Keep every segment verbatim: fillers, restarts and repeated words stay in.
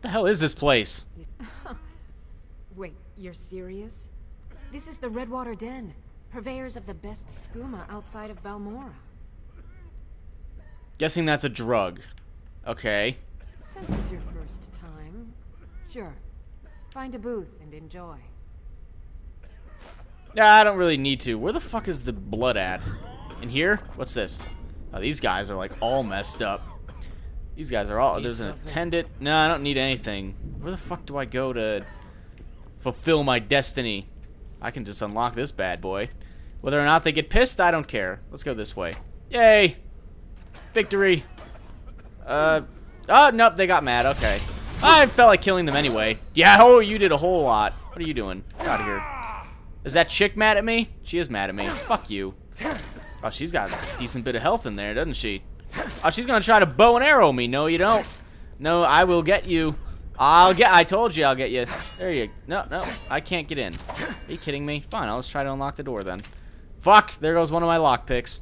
What the hell is this place? Wait, you're serious? This is the Redwater Den, purveyors of the best skooma outside of Balmora. Guessing that's a drug. Okay. Since it's your first time, sure. Find a booth and enjoy. Nah, I don't really need to. Where the fuck is the blood at? In here? What's this? Oh, these guys are like all messed up. These guys are all... There's an attendant. No, I don't need anything. Where the fuck do I go to fulfill my destiny? I can just unlock this bad boy. Whether or not they get pissed, I don't care. Let's go this way. Yay! Victory! Uh... Oh, nope, they got mad. Okay. I felt like killing them anyway. Yeah, oh, you did a whole lot. What are you doing? Get out of here. Is that chick mad at me? She is mad at me. Fuck you. Oh, she's got a decent bit of health in there, doesn't she? Oh, she's gonna try to bow and arrow me. No, you don't. No, I will get you. I'll get... I told you I'll get you. There you... No, no. I can't get in. Are you kidding me? Fine, I'll just try to unlock the door then. Fuck! There goes one of my lockpicks.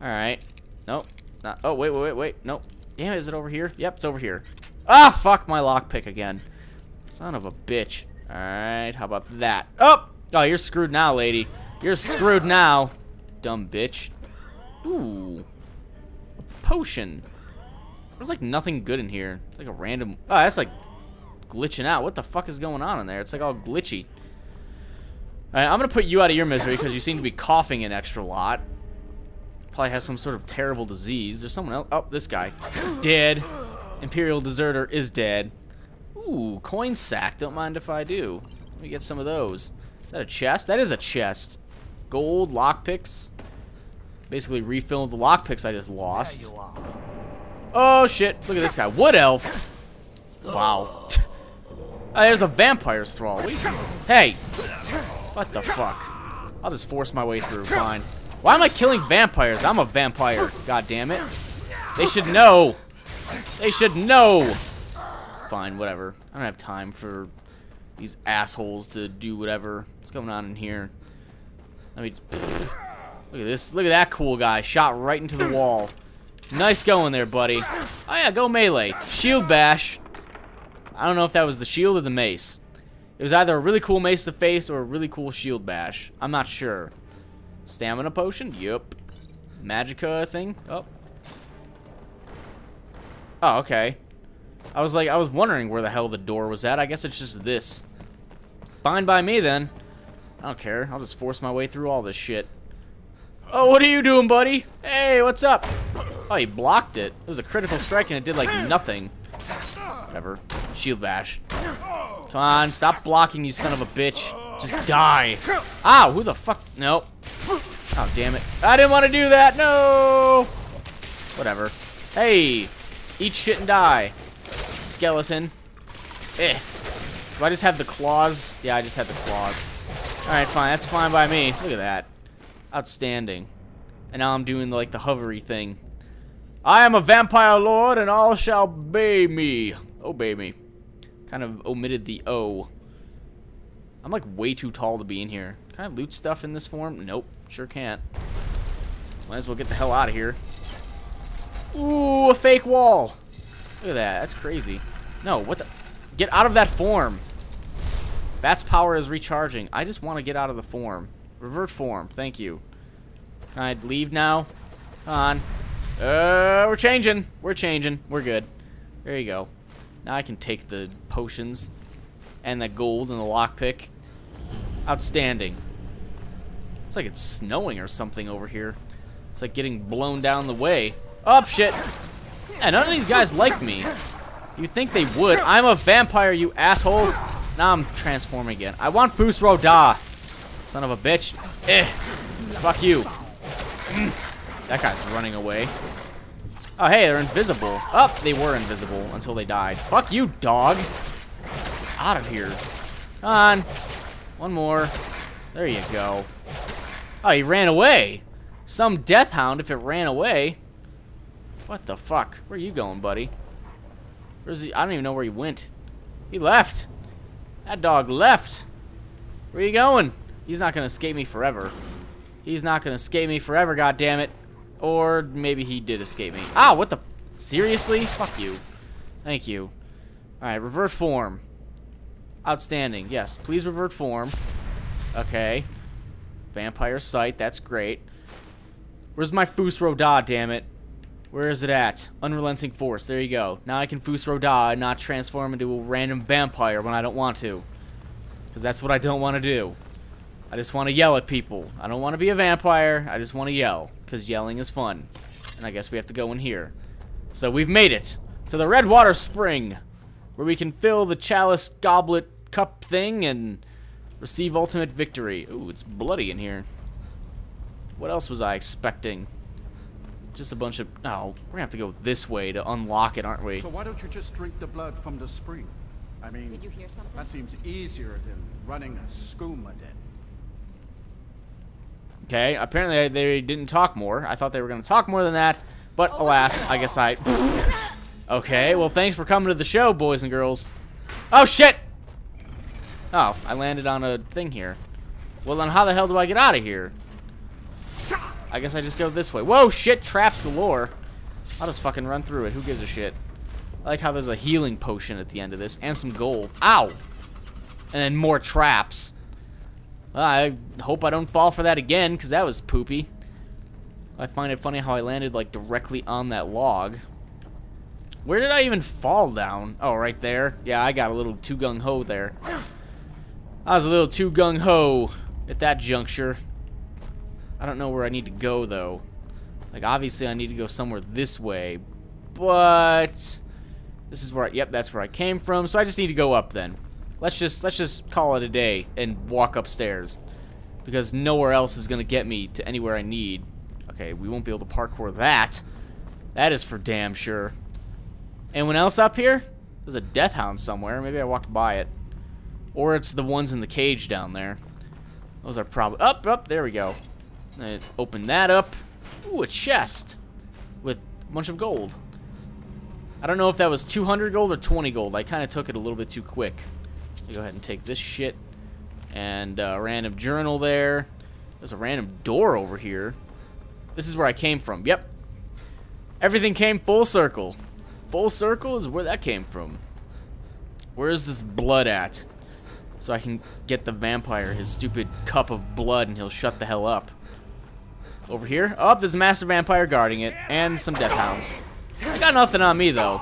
Alright. Nope. Not, oh, wait, wait, wait, wait. Nope. Damn it, is it over here? Yep, it's over here. Ah, fuck my lockpick again. Son of a bitch. Alright, how about that? Oh! Oh, you're screwed now, lady. You're screwed now. Dumb bitch. Ooh. A potion. There's like nothing good in here. It's like a random... Oh, that's like... glitching out. What the fuck is going on in there? It's like all glitchy. All right, I'm gonna put you out of your misery because you seem to be coughing an extra lot. Probably has some sort of terrible disease. There's someone else. Oh, this guy. Dead. Imperial deserter is dead. Ooh, coin sack. Don't mind if I do. Let me get some of those. Is that a chest? That is a chest. Gold lockpicks. Basically refill the lockpicks I just lost. Oh shit! Look at this guy. Wood elf. Wow. Oh, there's a vampire's thrall. What you... Hey! What the fuck? I'll just force my way through. Fine. Why am I killing vampires? I'm a vampire. God damn it. They should know. They should know. Fine, whatever. I don't have time for these assholes to do whatever. What's going on in here? I mean, pfft. Look at this. Look at that cool guy. Shot right into the wall. Nice going there, buddy. Oh yeah, go melee. Shield bash. I don't know if that was the shield or the mace. It was either a really cool mace to face or a really cool shield bash. I'm not sure. Stamina potion? Yup. Magicka thing? Oh. Oh, okay. I was like, I was wondering where the hell the door was at. I guess it's just this. Fine by me then. I don't care. I'll just force my way through all this shit. Oh, what are you doing, buddy? Hey, what's up? Oh, he blocked it. It was a critical strike and it did like nothing. Whatever. Shield bash. Come on, stop blocking, you son of a bitch. Just die. Ow, who the fuck? Nope. Oh, damn it. I didn't want to do that. No. Whatever. Hey, eat shit and die. Skeleton. Eh. Do I just have the claws? Yeah, I just have the claws. Alright, fine. That's fine by me. Look at that. Outstanding. And now I'm doing like the hovery thing. I am a vampire lord and all shall obey me. Obey me. Kind of omitted the O. I'm like way too tall to be in here. Can I loot stuff in this form? Nope. Sure can't. Might as well get the hell out of here. Ooh, a fake wall. Look at that. That's crazy. No, what the? Get out of that form. Bat's power is recharging. I just want to get out of the form. Revert form. Thank you. Can I leave now? Come on. Uh, we're changing. We're changing. We're good. There you go. Now I can take the potions and the gold and the lockpick. Outstanding. It's like it's snowing or something over here. It's like getting blown down the way. Oh, shit. Yeah, none of these guys like me. You'd think they would. I'm a vampire, you assholes. Now I'm transforming again. I want Fus Ro Dah. Son of a bitch. Eh. Fuck you. That guy's running away. Oh, hey, they're invisible. Oh, they were invisible until they died. Fuck you, dog. Get out of here. Come on. One more. There you go. Oh, he ran away. Some death hound if it ran away. What the fuck? Where are you going, buddy? Where's he? I don't even know where he went. He left. That dog left. Where are you going? He's not going to escape me forever. He's not going to escape me forever, goddammit. Or maybe he did escape me. Ah, what the? Seriously? Fuck you. Thank you. Alright, revert form. Outstanding. Yes, please revert form. Okay. Vampire sight. That's great. Where's my Fus Ro Dah, damn it? Where is it at? Unrelenting force. There you go. Now I can Fus Ro Dah and not transform into a random vampire when I don't want to. Because that's what I don't want to do. I just want to yell at people. I don't want to be a vampire. I just want to yell. Because yelling is fun. And I guess we have to go in here. So we've made it to the Red Water Spring, where we can fill the chalice goblet cup thing and receive ultimate victory. Ooh, it's bloody in here. What else was I expecting? Just a bunch of... Oh, we're gonna have to go this way to unlock it, aren't we? So why don't you just drink the blood from the spring? I mean, did you hear something? That seems easier than running a skooma den. Okay, apparently they didn't talk more. I thought they were going to talk more than that, but oh, alas, I guess I... Okay, well, thanks for coming to the show, boys and girls. Oh, shit! Oh, I landed on a thing here. Well, then how the hell do I get out of here? I guess I just go this way. Whoa, shit, traps galore. I'll just fucking run through it. Who gives a shit? I like how there's a healing potion at the end of this, and some gold. Ow! And then more traps. Well, I hope I don't fall for that again, because that was poopy. I find it funny how I landed, like, directly on that log. Where did I even fall down? Oh, right there. Yeah, I got a little too gung-ho there. I was a little too gung-ho at that juncture. I don't know where I need to go, though. Like, obviously, I need to go somewhere this way. But... this is where I... Yep, that's where I came from. So I just need to go up, then. Let's just let's just call it a day and walk upstairs, because nowhere else is gonna get me to anywhere I need. Okay, we won't be able to parkour that. That is for damn sure. Anyone else up here? There's a death hound somewhere. Maybe I walked by it, or it's the ones in the cage down there. Those are probably up up. There we go. I open that up. Ooh, a chest with a bunch of gold. I don't know if that was two hundred gold or twenty gold. I kind of took it a little bit too quick. Go ahead and take this shit and a uh, random journal there. There's a random door over here. This is where I came from. Yep. Everything came full circle. Full circle is where that came from. Where is this blood at? So I can get the vampire his stupid cup of blood and he'll shut the hell up. Over here. Oh, there's a master vampire guarding it and some death hounds. I got nothing on me though.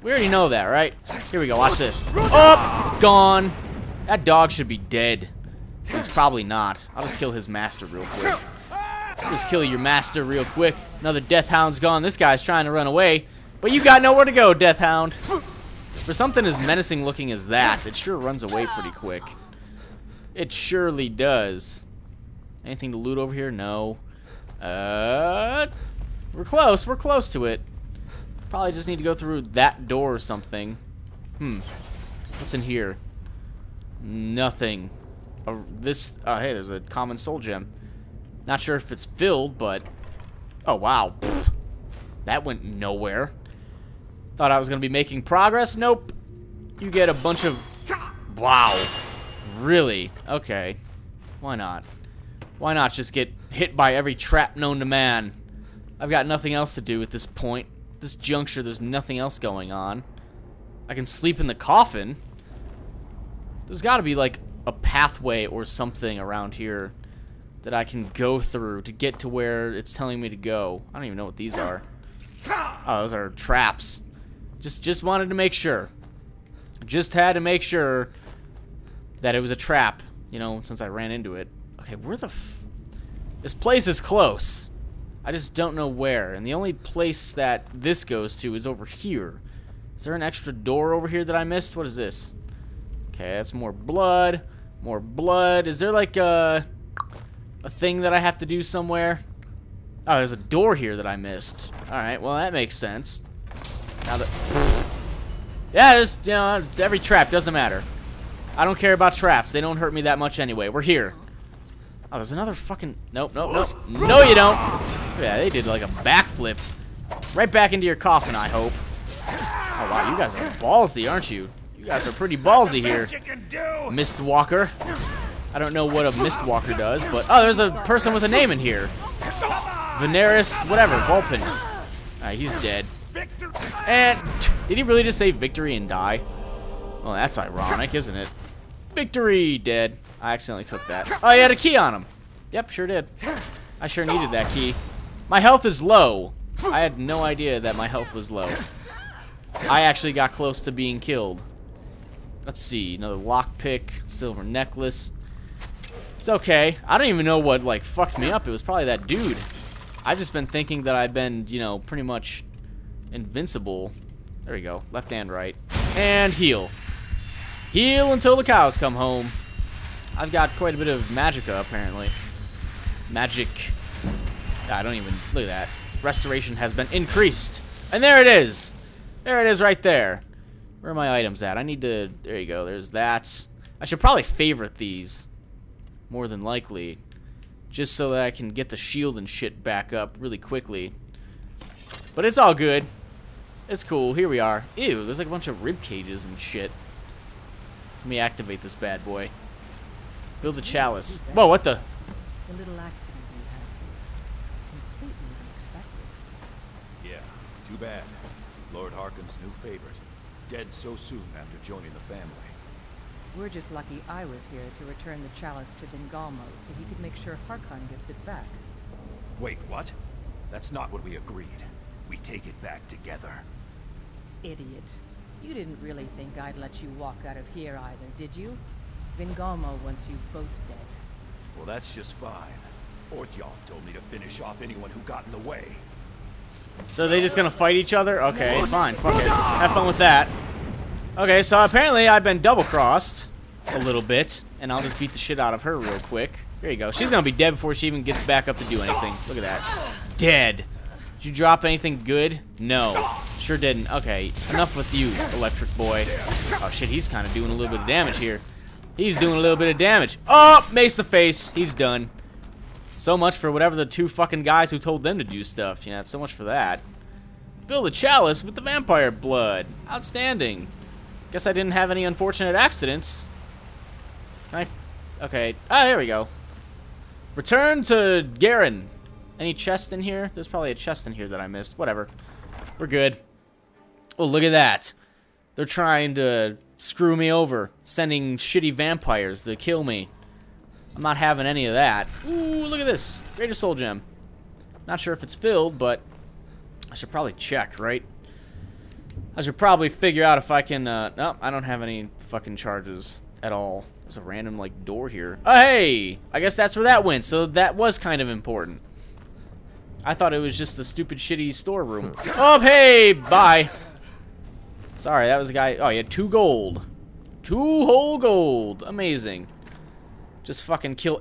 We already know that, right? Here we go, watch this. Oh, gone. That dog should be dead. He's probably not. I'll just kill his master real quick. I'll just kill your master real quick. Another death hound's gone. This guy's trying to run away, but you got nowhere to go, death hound. For something as menacing looking as that, it sure runs away pretty quick. It surely does. Anything to loot over here? No. Uh, we're close. We're close to it. Probably just need to go through that door or something. Hmm. What's in here? Nothing. Oh, this... Oh, hey, there's a common soul gem. Not sure if it's filled, but... Oh, wow. Pfft. That went nowhere. Thought I was going to be making progress. Nope. You get a bunch of... Wow. Really? Okay. Why not? Why not just get hit by every trap known to man? I've got nothing else to do at this point. This juncture, there's nothing else going on. I can sleep in the coffin. There's got to be like a pathway or something around here that I can go through to get to where it's telling me to go. I don't even know what these are. Oh, those are traps. Just just wanted to make sure. Just had to make sure that it was a trap, you know, since I ran into it. Okay, where the f... This place is close. I just don't know where, and the only place that this goes to is over here. Is there an extra door over here that I missed? What is this? Okay, that's more blood. More blood. Is there like a, a thing that I have to do somewhere? Oh, there's a door here that I missed. Alright, well that makes sense. Now that... Yeah, just, you know, every trap, doesn't matter. I don't care about traps. They don't hurt me that much anyway. We're here. Oh, there's another fucking... Nope, nope, nope. No, you don't. Yeah, they did like a backflip. Right back into your coffin, I hope. Oh, wow, you guys are ballsy, aren't you? You guys are pretty ballsy here. Mistwalker. I don't know what a Mistwalker does, but... Oh, there's a person with a name in here. Venaris, whatever, Volpin. Alright, he's dead. And... Did he really just say victory and die? Well, that's ironic, isn't it? Victory! Dead. I accidentally took that. Oh, he had a key on him. Yep, sure did. I sure needed that key. My health is low. I had no idea that my health was low. I actually got close to being killed. Let's see. Another lockpick. Silver necklace. It's okay. I don't even know what, like, fucked me up. It was probably that dude. I've just been thinking that I've been, you know, pretty much invincible. There we go. Left and right. And heal. Heal until the cows come home. I've got quite a bit of magicka, apparently. Magic. I don't even... Look at that. Restoration has been increased. And there it is. There it is right there. Where are my items at? I need to... There you go. There's that. I should probably favorite these. More than likely. Just so that I can get the shield and shit back up really quickly. But it's all good. It's cool. Here we are. Ew, there's like a bunch of rib cages and shit. Let me activate this bad boy. Build the chalice. Whoa, what the? The little accident you had. Completely unexpected. Yeah, too bad. Lord Harkin's new favorite. Dead so soon after joining the family. We're just lucky I was here to return the chalice to Vingalmo so he could make sure Harkon gets it back. Wait, what? That's not what we agreed. We take it back together. Idiot. You didn't really think I'd let you walk out of here either, did you? Vingalmo wants you both dead. Well, that's just fine. Orthjolf told me to finish off anyone who got in the way. So they just gonna fight each other? Okay, fine. Fuck it. Have fun with that. Okay, so apparently I've been double-crossed a little bit, and I'll just beat the shit out of her real quick. There you go. She's gonna be dead before she even gets back up to do anything. Look at that. Dead. Did you drop anything good? No. Sure didn't. Okay, enough with you, electric boy. Oh shit, he's kind of doing a little bit of damage here. He's doing a little bit of damage. Oh, mace the face. He's done. So much for whatever the two fucking guys who told them to do stuff. You know, so much for that. Fill the chalice with the vampire blood. Outstanding. Guess I didn't have any unfortunate accidents. Can I... Okay. Ah, there we go. Return to Garen. Any chest in here? There's probably a chest in here that I missed. Whatever. We're good. Oh, look at that. They're trying to... screw me over, sending shitty vampires to kill me. I'm not having any of that. Ooh, look at this. Greater soul gem. Not sure if it's filled, but I should probably check, right? I should probably figure out if I can, uh, no, I don't have any fucking charges at all. There's a random, like, door here. Oh, hey! I guess that's where that went, so that was kind of important. I thought it was just the stupid shitty storeroom. Oh, hey! Bye! Sorry, that was the guy. Oh, he had two gold. Two whole gold. Amazing. Just fucking kill